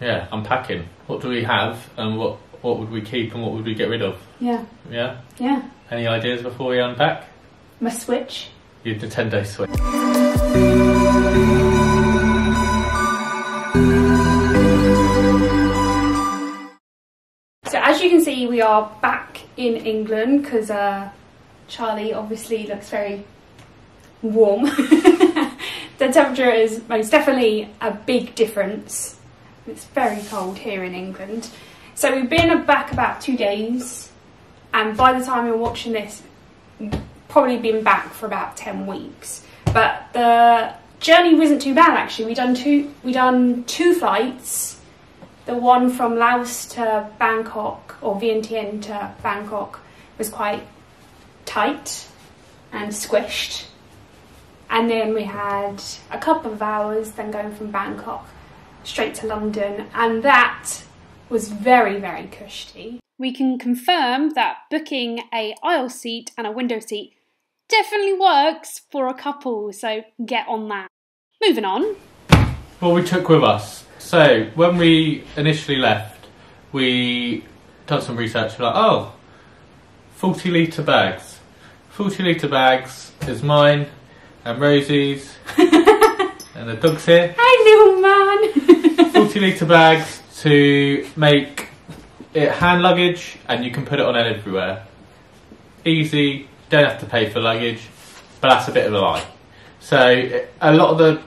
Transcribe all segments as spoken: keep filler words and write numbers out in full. yeah, unpacking. What do we have, and what what would we keep, and what would we get rid of? Yeah. Yeah. Yeah. Any ideas before we unpack? My switch. Your Nintendo Switch. As you can see, we are back in England because uh, Charlie obviously looks very warm. The temperature is most definitely a big difference. It's very cold here in England. So we've been back about two days, and by the time you're watching this, probably been back for about ten weeks. But the journey wasn't too bad actually. We done two, we done two flights. The one from Laos to Bangkok, or Vientiane to Bangkok, was quite tight and squished. And then we had a couple of hours then going from Bangkok straight to London, and that was very, very cushy. We can confirm that booking a aisle seat and a window seat definitely works for a couple, so get on that. Moving on. Well, we took with us. So when we initially left, we done some research. We're like, oh, forty litre bags. forty litre bags is mine and Rosie's and the dog's here. Hi, little man. forty litre bags to make it hand luggage, and you can put it on everywhere. Easy, don't have to pay for luggage, but that's a bit of a lie. So a lot of the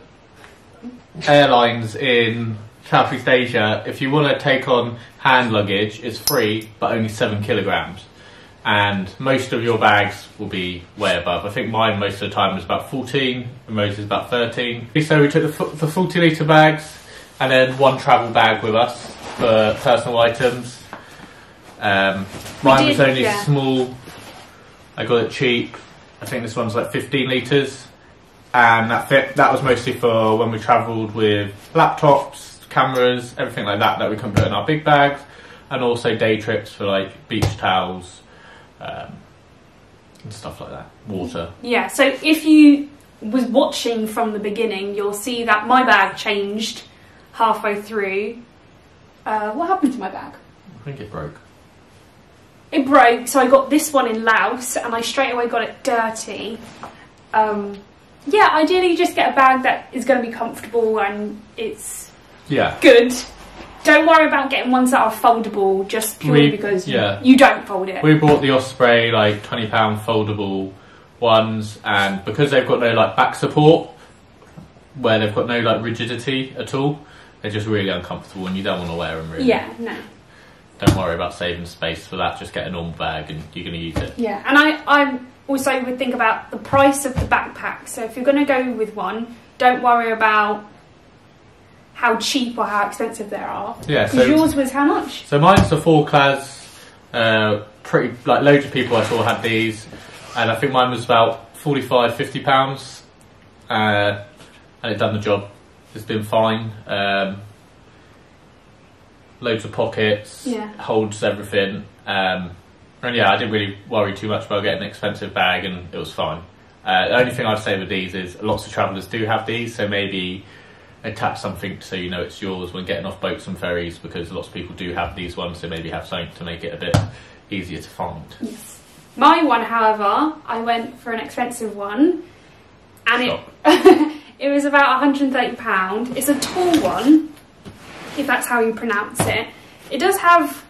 airlines in Southeast Asia, if you want to take on hand luggage, it's free, but only seven kilograms, and most of your bags will be way above. I think mine most of the time was about fourteen and Rose is about thirteen. So we took the, the forty litre bags, and then one travel bag with us for personal items. Um, mine did, was only yeah. small. I got it cheap. I think this one's like fifteen litres. And that fit, that was mostly for when we travelled with laptops, cameras, everything like that that we couldn't put in our big bags, and also day trips for like beach towels um, and stuff like that, water. Yeah, so if you was watching from the beginning, you'll see that my bag changed halfway through. Uh, what happened to my bag? I think it broke. It broke, so I got this one in Laos, and I straight away got it dirty. Um... Yeah, ideally you just get a bag that is going to be comfortable and it's yeah. good. Don't worry about getting ones that are foldable, just purely we, because yeah. you, you don't fold it. We bought the Osprey like twenty pound foldable ones, and because they've got no like back support, where they've got no like rigidity at all, they're just really uncomfortable and you don't want to wear them really. Yeah, no. Don't worry about saving space for that, just get a normal bag and you're going to use it. Yeah, and I... I'm, also would think about the price of the backpack. So if you're going to go with one, don't worry about how cheap or how expensive they are. Yeah. So yours was how much? So mine's the four class. Uh, pretty like loads of people I saw had these, and I think mine was about forty-five, fifty pounds, uh, and it done the job. It's been fine. Um, loads of pockets. Yeah. Holds everything. Um, And yeah, I didn't really worry too much about getting an expensive bag, and it was fine. Uh, the only thing I'd say with these is lots of travellers do have these, so maybe attach something so you know it's yours when getting off boats and ferries, because lots of people do have these ones, so maybe have something to make it a bit easier to find. Yes. My one, however, I went for an expensive one, and it, it was about one hundred and thirty pounds. It's a tall one, if that's how you pronounce it. It does have...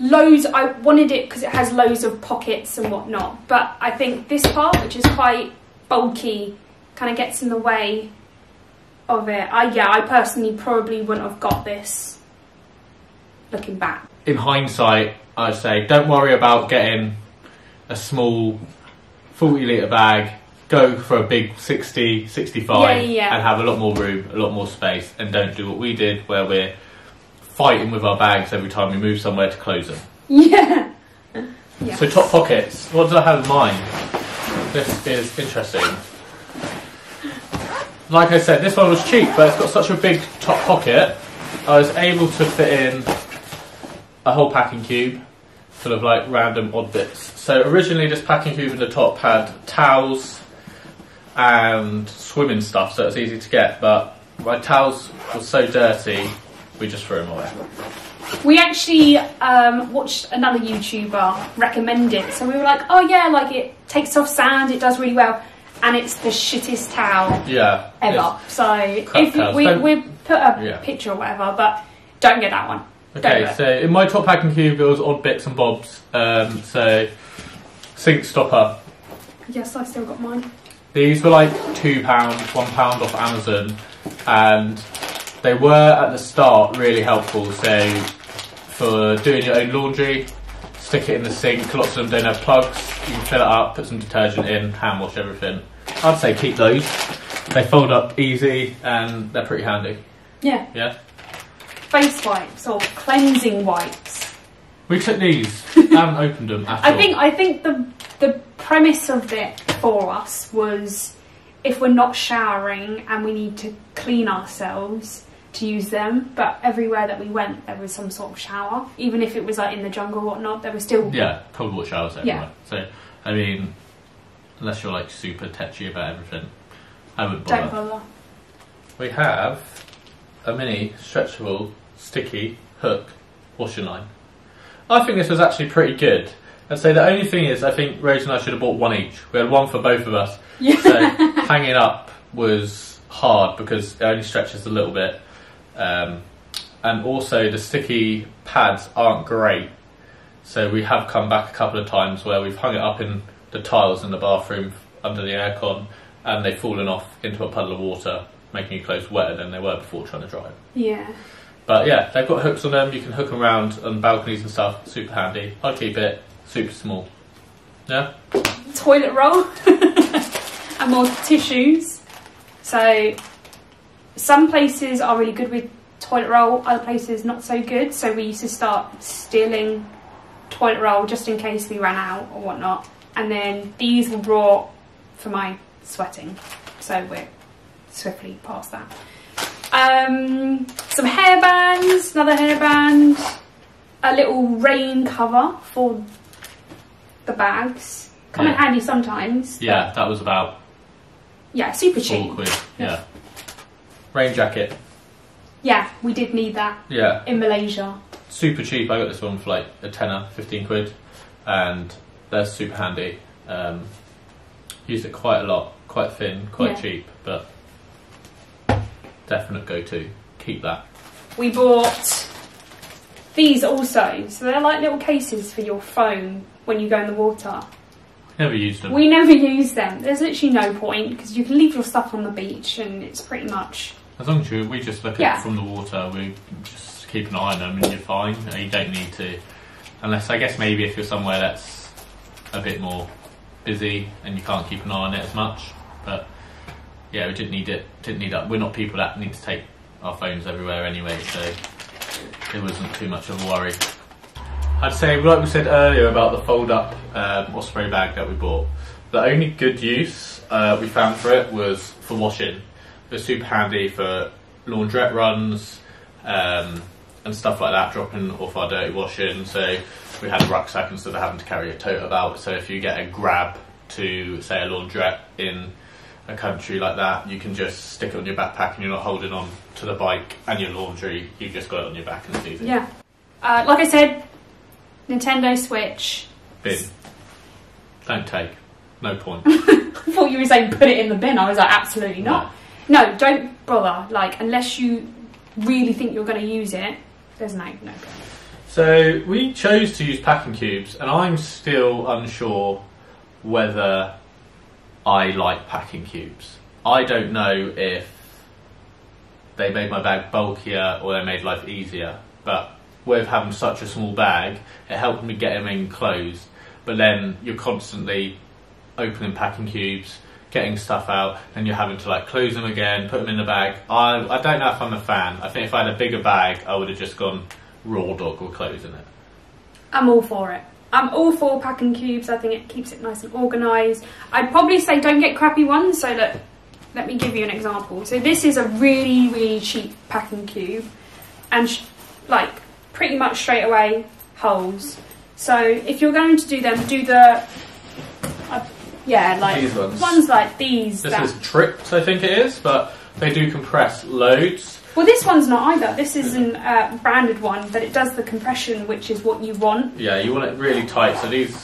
loads. I wanted it because it has loads of pockets and whatnot, but I think this part, which is quite bulky, kind of gets in the way of it. I yeah I personally probably wouldn't have got this looking back. In hindsight, I'd say don't worry about getting a small forty litre bag, go for a big sixty, sixty-five, yeah, yeah. and have a lot more room, a lot more space, and don't do what we did where we're fighting with our bags every time we move somewhere to close them. Yeah. Yes. So top pockets. What did I have in mind? This is interesting. Like I said, this one was cheap, but it's got such a big top pocket. I was able to fit in a whole packing cube full of like random odd bits. So originally this packing cube in the top had towels and swimming stuff, so it was easy to get, but my towels were so dirty we just threw them away. We actually um, watched another YouTuber recommend it, so we were like, oh yeah, like it takes off sand, it does really well, and it's the shittest towel yeah, ever. So if you, we don't, we put a yeah. picture or whatever, but don't get that one. Okay, don't so it. in my top packing cube, there was odd bits and bobs. Um, so sink stopper. Yes, I still got mine. These were like two pounds, one pound off Amazon, and they were at the start really helpful. So for doing your own laundry, stick it in the sink. Lots of them don't have plugs. You can fill it up, put some detergent in, hand wash everything. I'd say keep those. They fold up easy and they're pretty handy. Yeah. Yeah. Face wipes or cleansing wipes. We took these. I haven't opened them at I all. think I think the the premise of it for us was if we're not showering and we need to clean ourselves to use them, but everywhere that we went there was some sort of shower. Even if it was like in the jungle or whatnot, there was still Yeah, cold water showers everywhere. Yeah. So I mean unless you're like super tetchy about everything, I wouldn't bother. Don't bother. We have a mini stretchable sticky hook washer line. I think this was actually pretty good. And so the only thing is, I think Rose and I should have bought one each. We had one for both of us. Yeah. So hanging up was hard because it only stretches a little bit. Um, and also the sticky pads aren't great. So we have come back a couple of times where we've hung it up in the tiles in the bathroom under the aircon and they've fallen off into a puddle of water, making your clothes wetter than they were before trying to dry them. Yeah. But yeah, they've got hooks on them. You can hook them around on balconies and stuff. Super handy. I keep it. Super small. Yeah? Toilet roll. And more tissues. So some places are really good with toilet roll. Other places not so good. So we used to start stealing toilet roll just in case we ran out or whatnot. And then these were brought for my sweating. So we're swiftly past that. Um, some hairbands, another hairband, a little rain cover for the bags. Come yeah. in handy sometimes. Yeah, that was about yeah, super cheap. Quid. Yeah, rain jacket. Yeah, we did need that. Yeah, in Malaysia. Super cheap. I got this one for like a tenner, fifteen quid, and they're super handy. Um, used it quite a lot. Quite thin, quite yeah. cheap, but. Definite go-to. Keep that. We bought these also, so they're like little cases for your phone when you go in the water. Never used them. We never use them. There's literally no point because you can leave your stuff on the beach and it's pretty much. As long as you, we just look at yeah. it from the water, we just keep an eye on them and you're fine. You don't need to, unless I guess maybe if you're somewhere that's a bit more busy and you can't keep an eye on it as much, but. Yeah, we didn't need it. Didn't need that. We're not people that need to take our phones everywhere anyway, so it wasn't too much of a worry. I'd say, like we said earlier about the fold-up um, Osprey bag that we bought, the only good use uh, we found for it was for washing. It was super handy for laundrette runs um, and stuff like that, dropping off our dirty washing. So we had a rucksack instead of having to carry a tote about. So if you get a grab to, say, a laundrette in a country like that, you can just stick it on your backpack and you're not holding on to the bike and your laundry, you've just got it on your back and it's easy. Yeah. Uh, like I said, Nintendo Switch. Bin. Don't take. No point. I thought you were saying put it in the bin. I was like, absolutely not. No, no don't bother. Like, unless you really think you're going to use it, there's no, no. So we chose to use packing cubes and I'm still unsure whether I like packing cubes. I don't know if they made my bag bulkier or they made life easier, but with having such a small bag, it helped me get them enclosed. But then you're constantly opening packing cubes, getting stuff out, and you're having to like close them again, put them in the bag. I, I don't know if I'm a fan. I think if I had a bigger bag, I would have just gone raw dog or closing it. I'm all for it. I'm all for packing cubes. I think it keeps it nice and organised. I'd probably say don't get crappy ones. So look, let me give you an example. So this is a really, really cheap packing cube, and sh like pretty much straight away holes. So if you're going to do them, do the uh, yeah, like these ones. ones like these. This that. is Trips, I think it is, but they do compress loads. Well, this one's not either. This is an uh, branded one, but it does the compression, which is what you want. Yeah, you want it really tight. So these,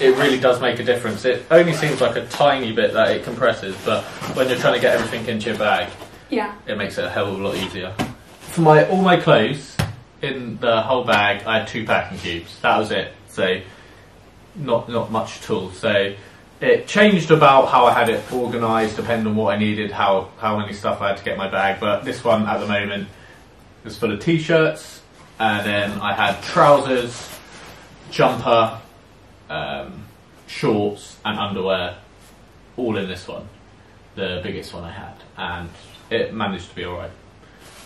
it really does make a difference. It only seems like a tiny bit that it compresses, but when you're trying to get everything into your bag, yeah, it makes it a hell of a lot easier. For my all my clothes in the whole bag, I had two packing cubes. That was it. So not not much at all. So it changed about how I had it organised, depending on what I needed, how how many stuff I had to get in my bag. But this one at the moment is full of t-shirts, and then I had trousers, jumper, um, shorts, and underwear, all in this one, the biggest one I had, and it managed to be all right.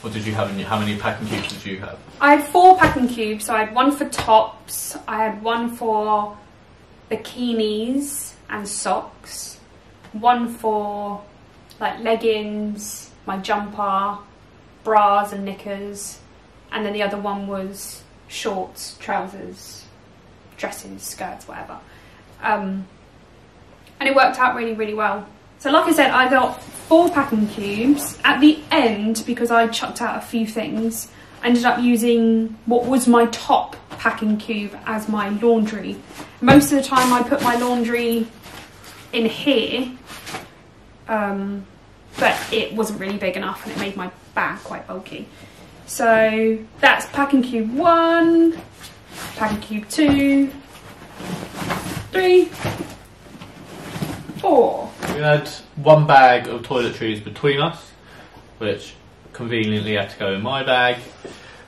What did you have in your, how many packing cubes did you have? I had four packing cubes. So I had one for tops, I had one for bikinis and socks, one for like leggings, my jumper, bras and knickers, and then the other one was shorts, trousers, dresses, skirts, whatever. Um, and it worked out really, really well. So like I said, I got four packing cubes. At the end, because I chucked out a few things, I ended up using what was my top packing cube as my laundry. Most of the time I put my laundry in here, um, but it wasn't really big enough and it made my bag quite bulky. So that's packing cube one, packing cube two, three, four. We had one bag of toiletries between us, which conveniently had to go in my bag.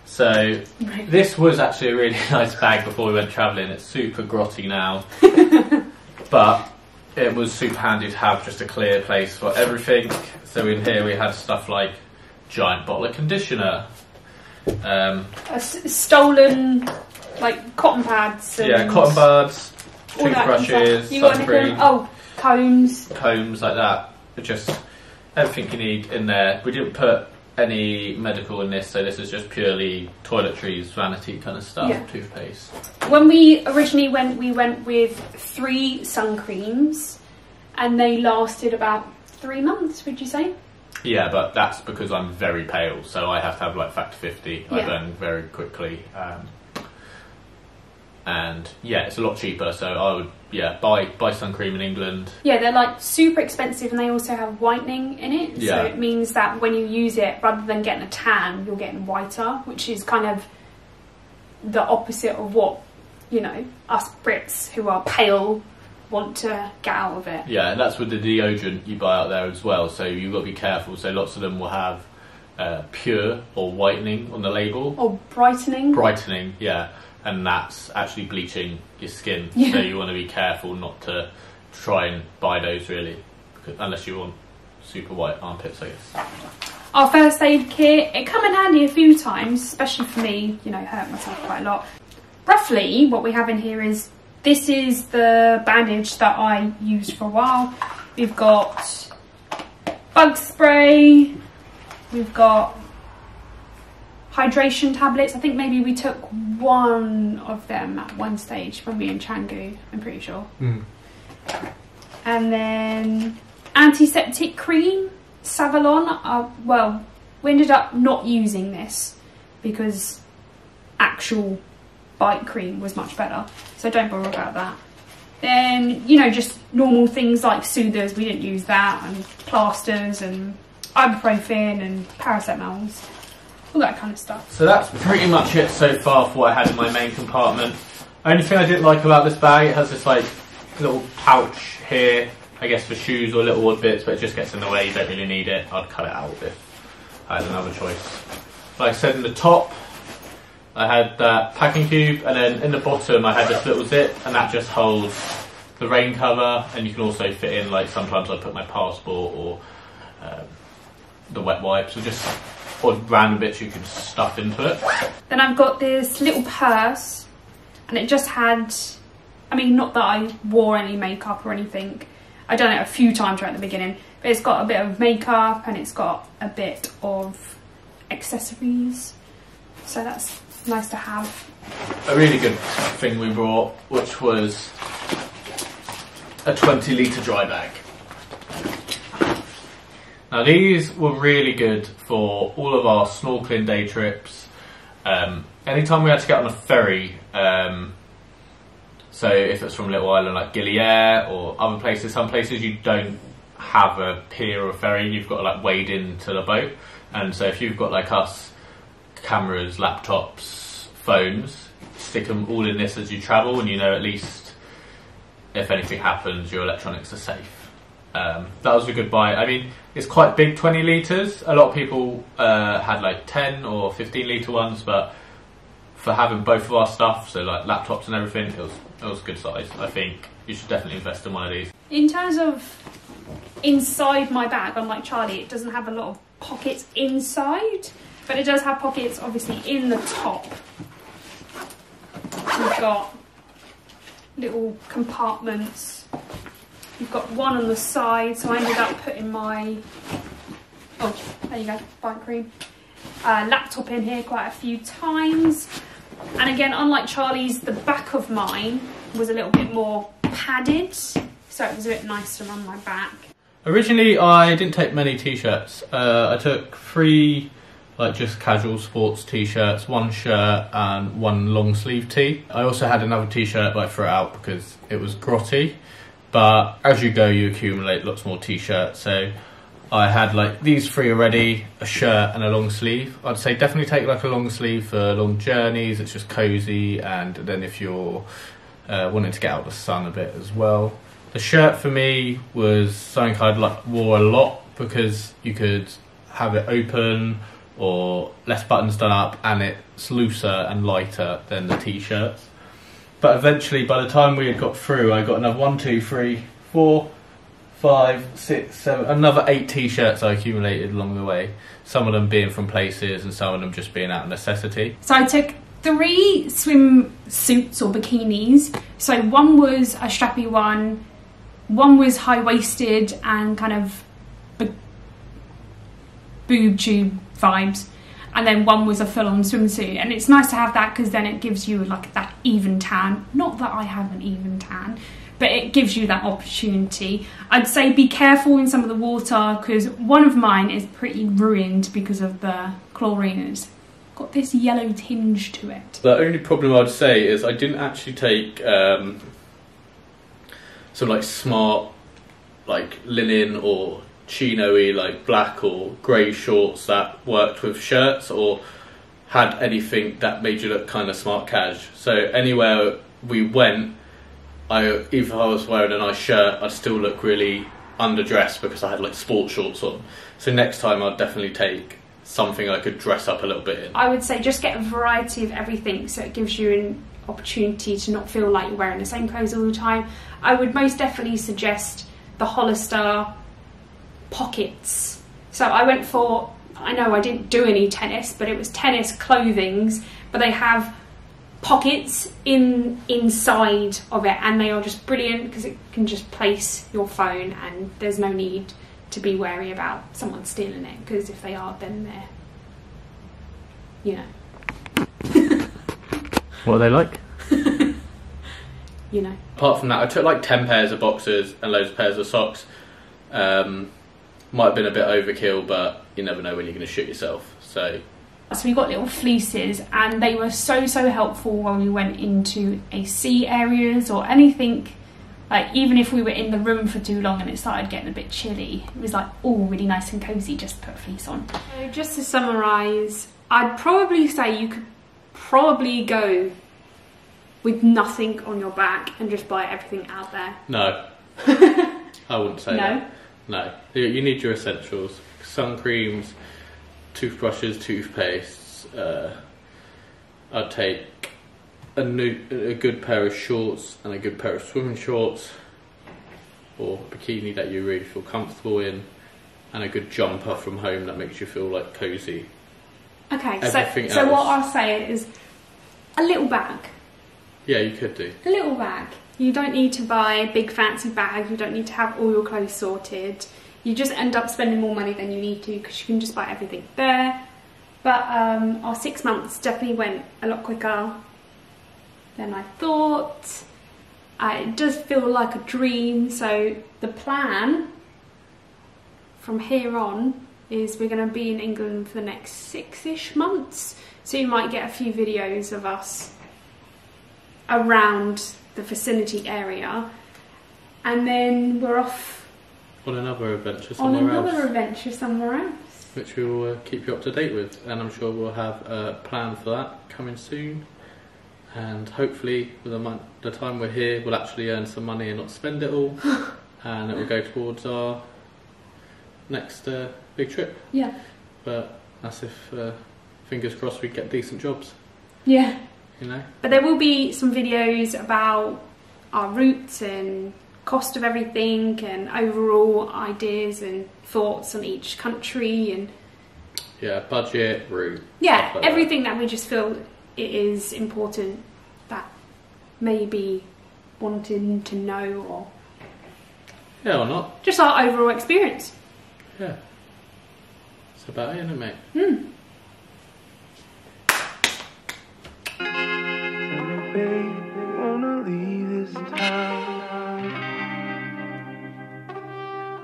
So this was actually a really nice bag before we went travelling. It's super grotty now, but it was super handy to have just a clear place for everything. So in here we had stuff like giant bottle of conditioner, um, a stolen like cotton pads, and yeah, cotton pads, toothbrushes, sunscreen, oh, combs, combs like that. Just everything you need in there. We didn't put any medical in this, so this is just purely toiletries, vanity kind of stuff, yeah. Toothpaste. When we originally went, we went with three sun creams, and they lasted about three months, would you say? Yeah, but that's because I'm very pale, so I have to have like factor fifty. Yeah. I burn very quickly, um, and yeah, it's a lot cheaper. So I would yeah buy buy sun cream in England. Yeah, they're like super expensive, and they also have whitening in it. Yeah. So it means that when you use it, rather than getting a tan, you're getting whiter, which is kind of the opposite of what, you know, us Brits who are pale want to get out of it. Yeah, and that's with the deodorant you buy out there as well. So you've got to be careful. So lots of them will have uh, pure or whitening on the label, or brightening. Brightening, yeah. And that's actually bleaching your skin, yeah. So you want to be careful not to try and buy those really, because, unless you want super white armpits, I guess. Our first aid kit, it come in handy a few times, especially for me, you know, hurt myself quite a lot. Roughly what we have in here is, this is the bandage that I used for a while. We've got bug spray, we've got hydration tablets. I think maybe we took one of them at one stage when we were in Canggu, I'm pretty sure. Mm. And then antiseptic cream, Savalon. Uh, well, we ended up not using this because actual bite cream was much better, so don't bother about that. Then, you know, just normal things like soothers, we didn't use that, and plasters and ibuprofen and paracetamols. All that kind of stuff. So that's pretty much it so far for what I had in my main compartment. Only thing I didn't like about this bag, it has this like little pouch here, I guess for shoes or little odd bits, but it just gets in the way, you don't really need it. I'd cut it out if I had another choice. Like I said, in the top I had that packing cube, and then in the bottom I had this little zip, and that just holds the rain cover, and you can also fit in, like sometimes I put my passport or um, the wet wipes, or just or random bits you could stuff into it. Then I've got this little purse, and it just had, I mean, not that I wore any makeup or anything. I'd done it a few times right at the beginning, but it's got a bit of makeup and it's got a bit of accessories. So that's nice to have. A really good thing we brought, which was a twenty litre dry bag. Now these were really good for all of our snorkeling day trips. Um, anytime we had to get on a ferry, um, so if it's from a little island like Gilead or other places, some places you don't have a pier or a ferry, you've got to like wade into the boat. And so if you've got like us, cameras, laptops, phones, stick them all in this as you travel, and you know at least if anything happens, your electronics are safe. Um, that was a good buy. I mean, it's quite big, twenty litres. A lot of people uh, had like ten or fifteen litre ones, but for having both of our stuff, so like laptops and everything, it was, it was a good size. I think you should definitely invest in one of these. In terms of inside my bag, unlike Charlie, it doesn't have a lot of pockets inside, but it does have pockets obviously in the top. We've got little compartments. You've got one on the side, so I ended up putting my, oh, there you go, bike cream, uh, laptop in here quite a few times. And again, unlike Charlie's, the back of mine was a little bit more padded, so it was a bit nicer on my back. Originally, I didn't take many t-shirts. Uh, I took three, like just casual sports t-shirts, one shirt and one long sleeve tee. I also had another t-shirt like throughout because it was grotty. But as you go, you accumulate lots more t-shirts. So I had like these three already, a shirt and a long sleeve. I'd say definitely take like a long sleeve for long journeys. It's just cozy. And then if you're uh, wanting to get out of the sun a bit as well. The shirt for me was something I'd like wore a lot because you could have it open or less buttons done up, and it's looser and lighter than the t-shirts. But eventually, by the time we had got through, I got another one, two, three, four, five, six, seven, another eight t-shirts I accumulated along the way. Some of them being from places and some of them just being out of necessity. So I took three swimsuits or bikinis. So one was a strappy one, one was high-waisted and kind of boob tube vibes. And then one was a full-on swimsuit, and it's nice to have that because then it gives you like that even tan. Not that I have an even tan, but it gives you that opportunity. I'd say be careful in some of the water because one of mine is pretty ruined because of the chlorine. It's got this yellow tinge to it. The only problem I'd say is I didn't actually take um, some like smart like linen or chino-y, like black or grey shorts that worked with shirts or had anything that made you look kind of smart cash. So anywhere we went, I even if I was wearing a nice shirt, I'd still look really underdressed because I had like sport shorts on. So next time I'd definitely take something I could dress up a little bit in. I would say just get a variety of everything so it gives you an opportunity to not feel like you're wearing the same clothes all the time. I would most definitely suggest the Hollister pockets. So I went for, I know I didn't do any tennis, but it was tennis clothings, but they have pockets in inside of it, and they are just brilliant because it can just place your phone and there's no need to be wary about someone stealing it, because if they are, then they're, you know. What are they like? You know. Apart from that, I took like ten pairs of boxers and loads of pairs of socks. Um, might have been a bit overkill, but you never know when you're going to shoot yourself. So, so we got little fleeces, and they were so so helpful when we went into a sea areas or anything. Like even if we were in the room for too long and it started getting a bit chilly, it was like all really nice and cozy. Just put a fleece on. So just to summarise, I'd probably say you could probably go with nothing on your back and just buy everything out there. No, I wouldn't say no. That. No, you need your essentials, sun creams, toothbrushes, toothpastes. Uh, I'd take a, new, a good pair of shorts and a good pair of swimming shorts or bikini that you really feel comfortable in, and a good jumper from home that makes you feel like cozy. Okay, everything so, so else, what I'll say is a little bag. Yeah, you could do. A little bag. You don't need to buy a big fancy bag, you don't need to have all your clothes sorted. You just end up spending more money than you need to because you can just buy everything there. But um, our six months definitely went a lot quicker than I thought. Uh, it does feel like a dream, so the plan from here on is we're going to be in England for the next six-ish months, so you might get a few videos of us around the vicinity area, and then we're off on another adventure somewhere else. On another else, adventure somewhere else. Which we will uh, keep you up to date with, and I'm sure we'll have a plan for that coming soon. And hopefully, with the, month, the time we're here, we'll actually earn some money and not spend it all, and it will go towards our next uh, big trip. Yeah. But that's if, uh, fingers crossed, we get decent jobs. Yeah. You know. But there will be some videos about our routes and cost of everything, and overall ideas and thoughts on each country, and yeah, budget, route. Yeah, like everything that. that we just feel it is important that maybe wanting to know, or yeah, or not. Just our overall experience. Yeah, it's about it, isn't it, mate? Hmm.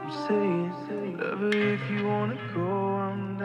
Say, say, love it if you wanna go. I'm